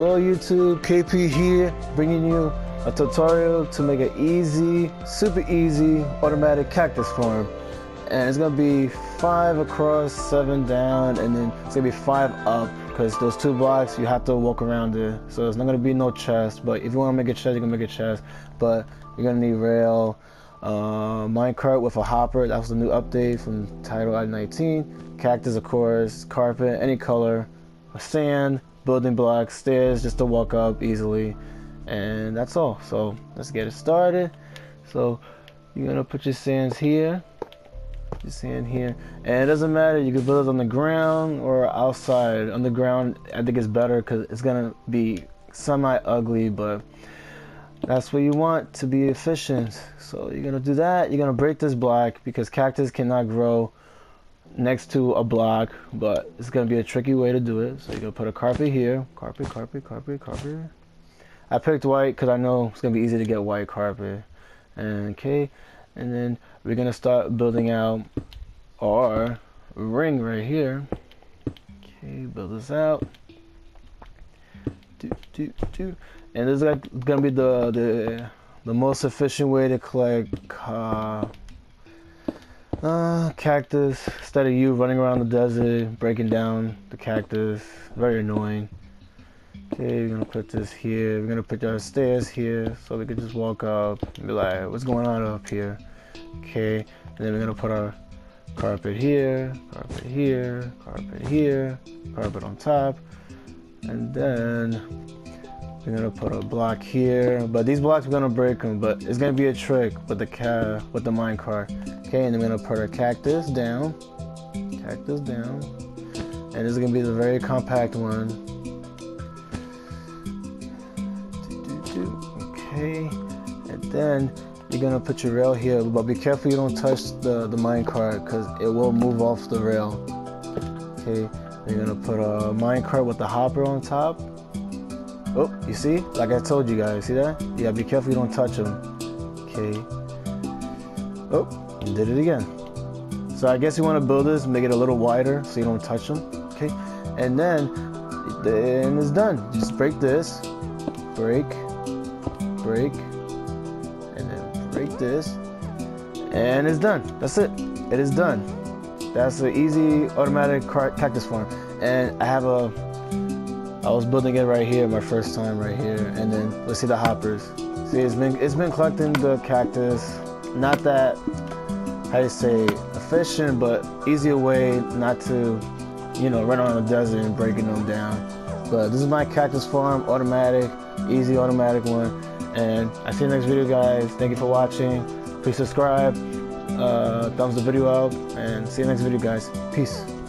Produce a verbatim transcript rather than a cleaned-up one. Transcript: Hello YouTube, K P here, bringing you a tutorial to make an easy, super easy automatic cactus form. And it's gonna be five across, seven down, and then it's gonna be five up because those two blocks you have to walk around there. So it's not gonna be no chest, but if you wanna make a chest, you can make a chest. But you're gonna need rail, uh, minecart with a hopper. That was the new update from Title I nineteen. Cactus, of course, carpet, any color, sand, building blocks, stairs, just to walk up easily, and that's all. So let's get it started. So you're gonna put your sands here, your sand here, and it doesn't matter. You can build it on the ground or outside. On the ground, I think it's better because it's gonna be semi-ugly, but that's what you want to be efficient. So you're gonna do that. You're gonna break this block because cactus cannot grow next to a block, but it's gonna be a tricky way to do it. So you're gonna put a carpet here, carpet, carpet, carpet, carpet. I picked white because I know it's gonna be easy to get white carpet. And okay, and then we're gonna start building out our ring right here. Okay, build this out. Do, do, do. And this is gonna be the the the most efficient way to collect uh, Uh, cactus, instead of you running around the desert, breaking down the cactus. Very annoying. Okay, we're gonna put this here. We're gonna put our stairs here so we can just walk up and be like, what's going on up here? Okay, and then we're gonna put our carpet here, carpet here, carpet here, carpet on top, and then we're gonna put a block here, but these blocks we're gonna break them. But it's gonna be a trick with the ca with the minecart. Okay, and I'm gonna put a cactus down, cactus down, and this is gonna be the very compact one. Okay, and then you're gonna put your rail here, but be careful you don't touch the the minecart because it will move off the rail. Okay, you're gonna put a minecart with the hopper on top. Oh, you see? Like I told you guys, see that? Yeah, be careful you don't touch them. Okay. Oh, did it again. So I guess you want to build this, make it a little wider so you don't touch them. Okay. And then, then it's done. Just break this, break, break, and then break this, and it's done. That's it. It is done. That's an easy automatic cactus form. And I have a I was building it right here, my first time right here, and then let's see the hoppers. See, it's been it's been collecting the cactus. Not that, how you say, efficient, but easier way not to, you know, run around the desert and breaking them down. But this is my cactus farm, automatic, easy automatic one. And I see you next video, guys. Thank you for watching. Please subscribe, uh, thumbs the video up, and see you next video, guys. Peace.